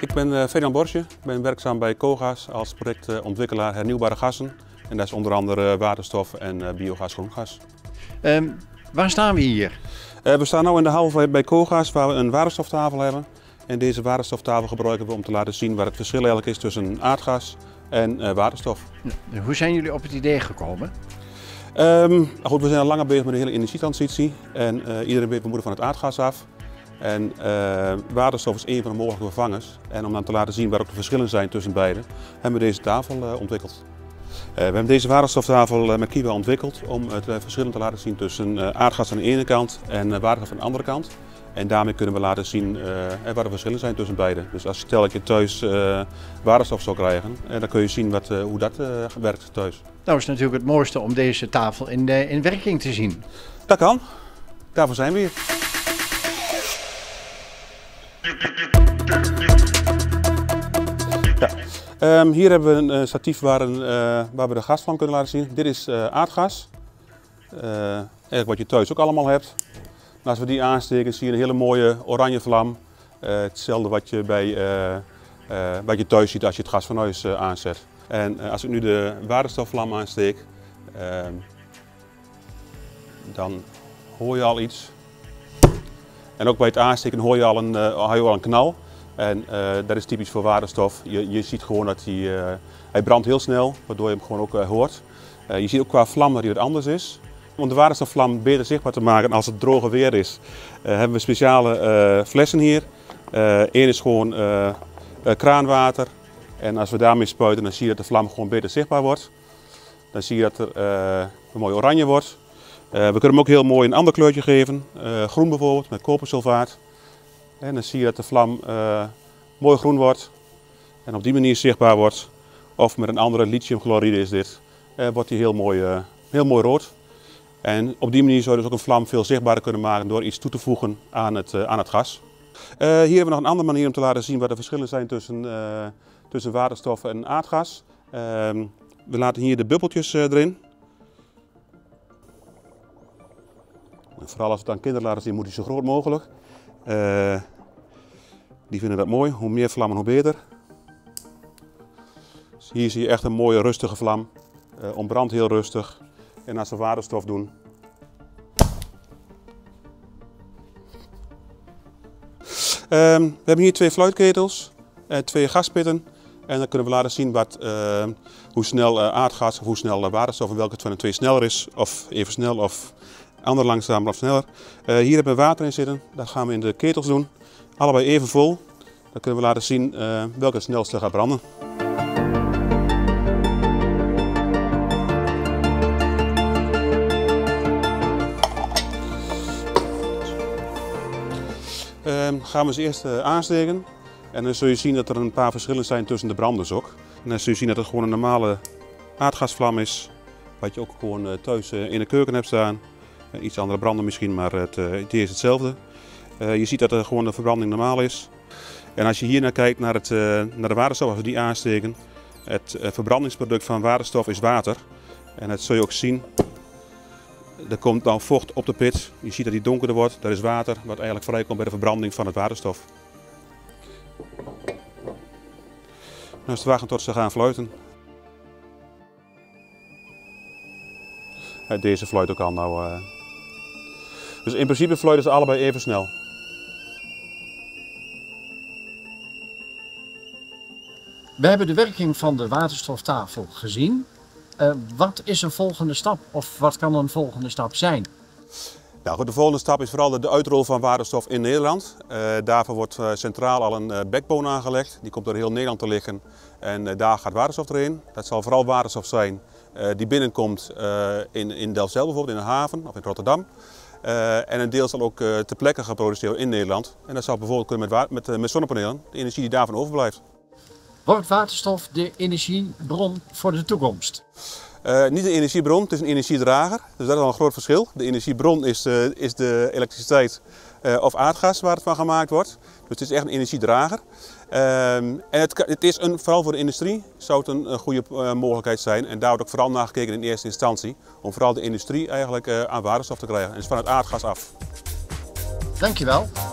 Ik ben Ferdinand Borsje. Ik ben werkzaam bij COGAS als projectontwikkelaar hernieuwbare gassen. En dat is onder andere waterstof en biogas, groengas. Waar staan we hier? We staan nu in de haven bij COGAS waar we een waterstoftafel hebben. En deze waterstoftafel gebruiken we om te laten zien waar het verschil eigenlijk is tussen aardgas en waterstof. Hoe zijn jullie op het idee gekomen? Goed, we zijn al langer bezig met de hele energietransitie en iedereen weet we moeten van het aardgas af. En waterstof is één van de mogelijke vervangers. En om dan te laten zien waar ook de verschillen zijn tussen beide, hebben we deze tafel ontwikkeld. We hebben deze waterstoftafel met Kiwa ontwikkeld om het verschil te laten zien tussen aardgas aan de ene kant en waterstof aan de andere kant. En daarmee kunnen we laten zien waar de verschillen zijn tussen beide. Dus als je stel je thuis waterstof zou krijgen, dan kun je zien hoe dat werkt thuis. Nou is het natuurlijk het mooiste om deze tafel in werking te zien. Dat kan. Daarvoor zijn we hier. Ja. Hier hebben we een statief waar we de gas van kunnen laten zien. Dit is aardgas, eigenlijk wat je thuis ook allemaal hebt. En als we die aansteken zie je een hele mooie oranje vlam. Hetzelfde wat je thuis ziet als je het gas van huis aanzet. En als ik nu de waterstofvlam aansteek, dan hoor je al iets. En ook bij het aansteken hoor je al een knal. En dat is typisch voor waterstof. Je ziet gewoon dat hij brandt heel snel, waardoor je hem gewoon ook hoort. Je ziet ook qua vlam dat hij wat anders is. Om de waterstofvlam beter zichtbaar te maken als het droge weer is, hebben we speciale flessen hier. Eén is gewoon kraanwater. En als we daarmee spuiten, dan zie je dat de vlam gewoon beter zichtbaar wordt. Dan zie je dat er een mooi oranje wordt. We kunnen hem ook heel mooi een ander kleurtje geven, groen bijvoorbeeld, met kopersulfaat. En dan zie je dat de vlam mooi groen wordt en op die manier zichtbaar wordt. Of met een andere lithiumchloride is dit, wordt die heel mooi rood. En op die manier zou je dus ook een vlam veel zichtbaarder kunnen maken door iets toe te voegen aan het gas. Hier hebben we nog een andere manier om te laten zien wat de verschillen zijn tussen waterstof en aardgas. We laten hier de bubbeltjes erin. Vooral als we het aan kinderen laten zien, moet die zo groot mogelijk. Die vinden dat mooi. Hoe meer vlammen, hoe beter. Dus hier zie je echt een mooie rustige vlam. Ontbrandt heel rustig. En als we waterstof doen, we hebben hier twee fluitketels en twee gaspitten. En dan kunnen we laten zien hoe snel aardgas of hoe snel waterstof, en welke het van de twee sneller is, of even snel, of ander langzamer of sneller. Hier hebben we water in zitten, dat gaan we in de ketels doen. Allebei even vol, dan kunnen we laten zien welke het snelste gaat branden. Gaan we eens eerst aansteken en dan zul je zien dat er een paar verschillen zijn tussen de branders ook. En dan zul je zien dat het gewoon een normale aardgasvlam is, wat je ook gewoon thuis in de keuken hebt staan. Iets andere branden misschien, maar het is hetzelfde. Je ziet dat er gewoon de verbranding normaal is. En als je hier naar kijkt naar de waterstof, als we die aansteken. Het verbrandingsproduct van waterstof is water. En dat zul je ook zien. Er komt dan vocht op de pit. Je ziet dat die donkerder wordt. Dat is water wat eigenlijk vrijkomt bij de verbranding van het waterstof. Nu is het wachten tot ze gaan fluiten. Deze fluit ook al nou. Dus in principe fluiten ze allebei even snel. We hebben de werking van de waterstoftafel gezien. Wat is een volgende stap of wat kan een volgende stap zijn? Nou goed, de volgende stap is vooral de uitrol van waterstof in Nederland. Daarvoor wordt centraal al een backbone aangelegd. Die komt door heel Nederland te liggen en daar gaat waterstof erin. Dat zal vooral waterstof zijn die binnenkomt in Delfzijl bijvoorbeeld, in de haven of in Rotterdam. En een deel zal ook ter plekke geproduceerd worden in Nederland. En dat zal bijvoorbeeld kunnen met zonnepanelen, de energie die daarvan overblijft. Wordt waterstof de energiebron voor de toekomst? Niet de energiebron, het is een energiedrager. Dus dat is al een groot verschil. De energiebron is de elektriciteit of aardgas waar het van gemaakt wordt. Dus het is echt een energiedrager. En het is vooral voor de industrie zou het een goede mogelijkheid zijn. En daar wordt ook vooral naar gekeken in eerste instantie. Om vooral de industrie eigenlijk aan waterstof te krijgen. En dus van het aardgas af. Dankjewel.